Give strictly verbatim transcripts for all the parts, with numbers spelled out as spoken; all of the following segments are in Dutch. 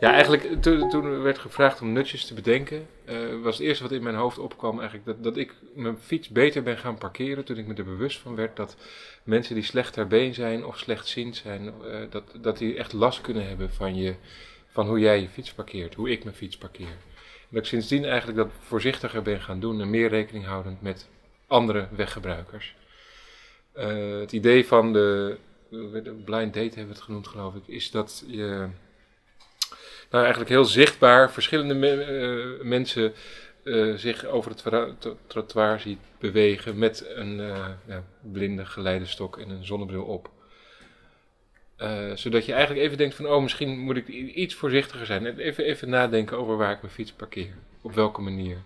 Ja, eigenlijk to, toen werd gevraagd om nutjes te bedenken, uh, was het eerste wat in mijn hoofd opkwam eigenlijk dat, dat ik mijn fiets beter ben gaan parkeren toen ik me er bewust van werd dat mensen die slecht ter been zijn of slechtziend zijn, uh, dat, dat die echt last kunnen hebben van, je, van hoe jij je fiets parkeert, hoe ik mijn fiets parkeer. En dat ik sindsdien eigenlijk dat voorzichtiger ben gaan doen en meer rekening houdend met andere weggebruikers. Uh, het idee van de, de blind date hebben we het genoemd geloof ik, is dat je... Nou, eigenlijk heel zichtbaar verschillende me uh, mensen uh, zich over het trottoir ziet bewegen met een uh, ja, blinde geleidestok en een zonnebril op. Uh, zodat je eigenlijk even denkt van, oh, misschien moet ik iets voorzichtiger zijn. Even, even nadenken over waar ik mijn fiets parkeer, op welke manier.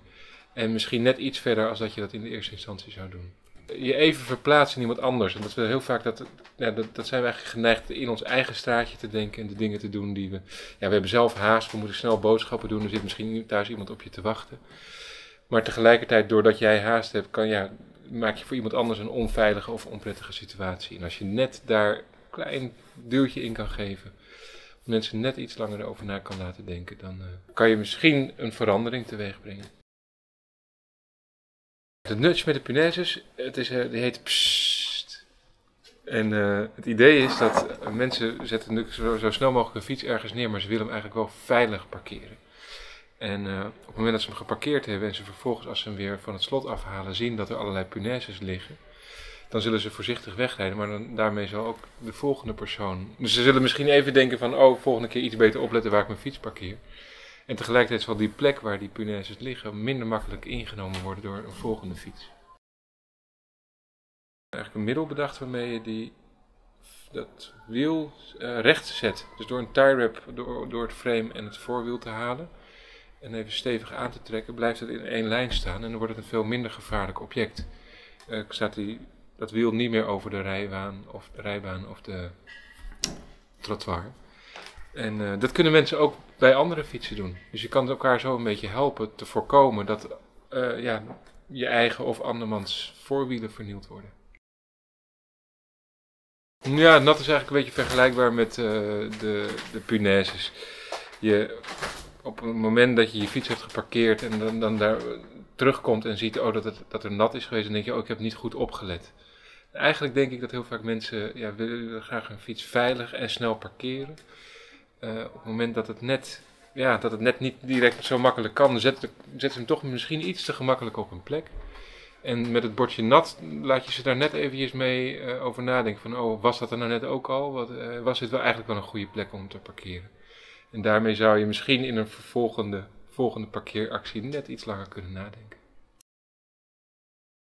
En misschien net iets verder als dat je dat in de eerste instantie zou doen. Je even verplaatsen in iemand anders. En dat we heel vaak dat, ja, dat, dat zijn we eigenlijk geneigd in ons eigen straatje te denken en de dingen te doen die we... Ja, we hebben zelf haast, we moeten snel boodschappen doen, er zit misschien thuis iemand op je te wachten. Maar tegelijkertijd, doordat jij haast hebt, kan, ja, maak je voor iemand anders een onveilige of onprettige situatie. En als je net daar een klein duwtje in kan geven, mensen net iets langer erover na kan laten denken, dan uh, kan je misschien een verandering teweeg brengen. De nudge met de punaises, het is, die heet pssst. En uh, het idee is dat mensen zetten zo, zo snel mogelijk een fiets ergens neer, maar ze willen hem eigenlijk wel veilig parkeren. En uh, op het moment dat ze hem geparkeerd hebben en ze vervolgens als ze hem weer van het slot afhalen zien dat er allerlei punaises liggen, dan zullen ze voorzichtig wegrijden, maar dan, daarmee zal ook de volgende persoon... Dus ze zullen misschien even denken van, oh, volgende keer iets beter opletten waar ik mijn fiets parkeer. En tegelijkertijd zal die plek waar die punaises liggen minder makkelijk ingenomen worden door een volgende fiets. Eigenlijk een middel bedacht waarmee je die, dat wiel uh, recht zet. Dus door een tie wrap door, door het frame en het voorwiel te halen en even stevig aan te trekken, blijft het in één lijn staan en dan wordt het een veel minder gevaarlijk object. Uh, staat die, dat wiel niet meer over de rijbaan of de, rijbaan of de trottoir. En uh, dat kunnen mensen ook bij andere fietsen doen. Dus je kan elkaar zo een beetje helpen te voorkomen dat uh, ja, je eigen of andermans voorwielen vernield worden. Ja, en dat is eigenlijk een beetje vergelijkbaar met uh, de, de punaises. Je, op het moment dat je je fiets hebt geparkeerd en dan, dan daar terugkomt en ziet oh, dat, het, dat er nat is geweest, dan denk je, oh, ik heb niet goed opgelet. Eigenlijk denk ik dat heel vaak mensen ja, willen graag hun fiets veilig en snel parkeren. Uh, op het moment dat het, net, ja, dat het net niet direct zo makkelijk kan, zet, zet ze hem toch misschien iets te gemakkelijk op een plek. En met het bordje nat laat je ze daar net eventjes mee uh, over nadenken. Van, oh, was dat er nou net ook al? Wat, uh, was dit wel eigenlijk wel een goede plek om te parkeren? En daarmee zou je misschien in een vervolgende, volgende parkeeractie net iets langer kunnen nadenken.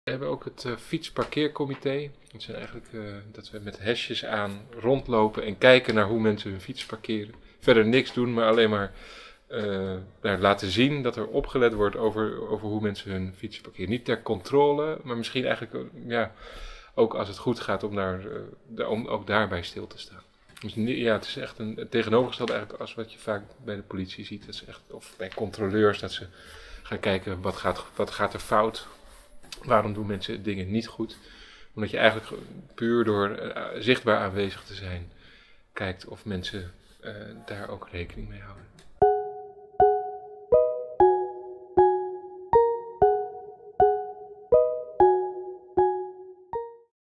We hebben ook het uh, fietsparkeercomité. Dat zijn eigenlijk uh, dat we met hesjes aan rondlopen en kijken naar hoe mensen hun fiets parkeren. Verder niks doen, maar alleen maar uh, laten zien dat er opgelet wordt over, over hoe mensen hun fiets parkeren. Niet ter controle, maar misschien eigenlijk ja, ook als het goed gaat om, daar, uh, daar, om ook daarbij stil te staan. Dus ja, het is echt een tegenovergestelde eigenlijk als wat je vaak bij de politie ziet. Dat ze echt, of bij controleurs, dat ze gaan kijken wat gaat, wat gaat er fout. Waarom doen mensen dingen niet goed? Omdat je eigenlijk puur door uh, zichtbaar aanwezig te zijn, kijkt of mensen uh, daar ook rekening mee houden.